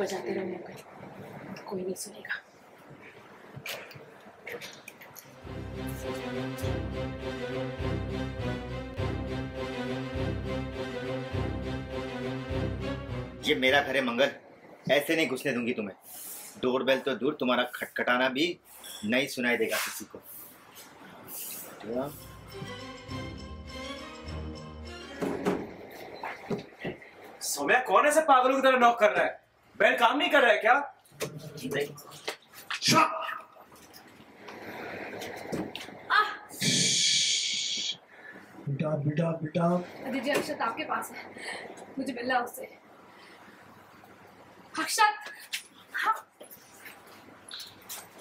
बजाते रहने पर कोई नहीं सुनेगा। ये मेरा घर है मंगल, ऐसे नहीं घुसने दूंगी तुम्हें। डोरबेल तो दूर, तुम्हारा खटखटाना भी नहीं सुनाई देगा किसी को। सोम्या, कौन ऐसे पागलों की तरह नॉक कर रहा है? बेल काम नहीं कर रहा है क्या? बेटा बेटा बेटा, दीदी अक्षत आपके पास है, मुझे मिलना उससे। अक्षत,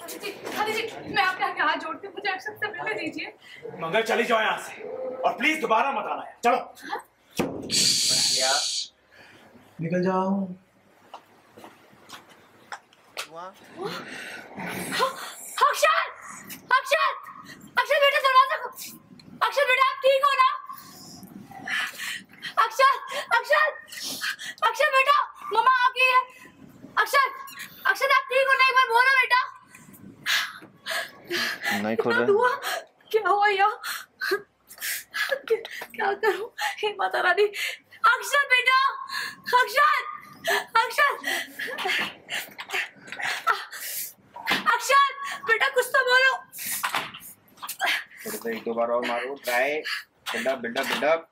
मैं आपके आगे हाथ जोड़ती हूँ, मुझे अक्षत से मिलने दीजिए। मगर चली जाओ यहाँ से और प्लीज दोबारा मत आना है। चलो निकल जाओ। अक्षत, अक्षत, अक्षत बेटा दरवाजा खोलो। अक्षत बेटा आप ठीक हो ना? अक्षत, अक्षत, अक्षत बेटा मम्मा आ गई है। अक्षत, अक्षत आप ठीक हो ना? एक बार बोलो बेटा। नहीं खोल रहा, क्या हुआ यार? क्या करूं हे माता रानी। अक्षत बेटा, अक्षत, अक्षत, अक्षत बेटा कुछ तो बोलो। तो एक दो बार और मारो, try. Buildup buildup buildup.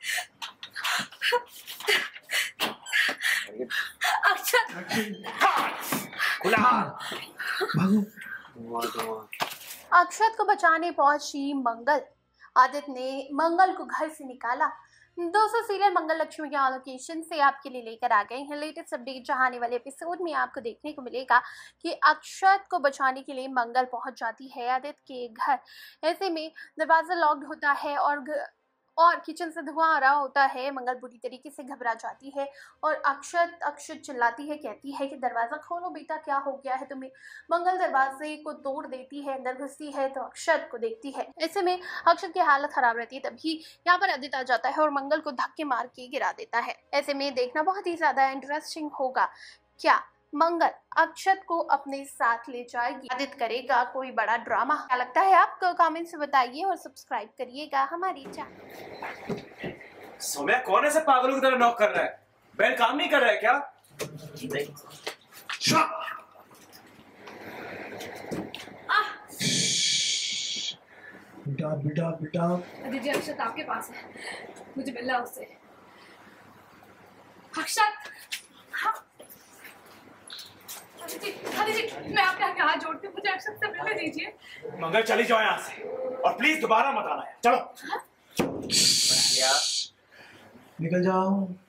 Akshat को बचाने पहुंची मंगल। आदित्य ने मंगल को घर से निकाला। दोस्तों, सीरियल मंगल लक्ष्मी के ऑलोकेशन से आपके लिए लेकर आ गए हैं लेटेस्ट अपडेट, जहाँ आने वाले एपिसोड में आपको देखने को मिलेगा कि अक्षत को बचाने के लिए मंगल पहुंच जाती है आदित्य के घर। ऐसे में दरवाज़ा लॉक्ड होता है और किचन से धुआं आ रहा होता है। मंगल बुरी तरीके से घबरा जाती है और अक्षत चिल्लाती है, कहती है कि दरवाज़ा खोलो बेटा, क्या हो गया है तुम्हें। मंगल दरवाजे को तोड़ देती है, अंदर घुसती है तो अक्षत को देखती है। ऐसे में अक्षत की हालत खराब रहती है। तभी यहाँ पर आदित्य आ जाता है और मंगल को धक्के मार के गिरा देता है। ऐसे में देखना बहुत ही ज़्यादा इंटरेस्टिंग होगा क्या मंगल अक्षत को अपने साथ ले जाएगी, आदित्य करेगा कोई बड़ा ड्रामा। क्या लगता है आपको? कमेंट से बताइए और सब्सक्राइब करिएगा हमारी चैनल। सोम्या, कौन ऐसे पागलों की तरह नॉक कर रहा है? बेल काम नहीं कर रहा है क्या? बेटा बेटा बेटा, दीदी अक्षत आपके पास है, मुझे मिलना उससे। अक्षत, मैं आपके आगे हाथ जोड़ती हूँ, मुझे अक्षत से मिलने दीजिए। मगर चली जाओ यहाँ से और प्लीज दोबारा मत आना है। चलो निकल जाओ।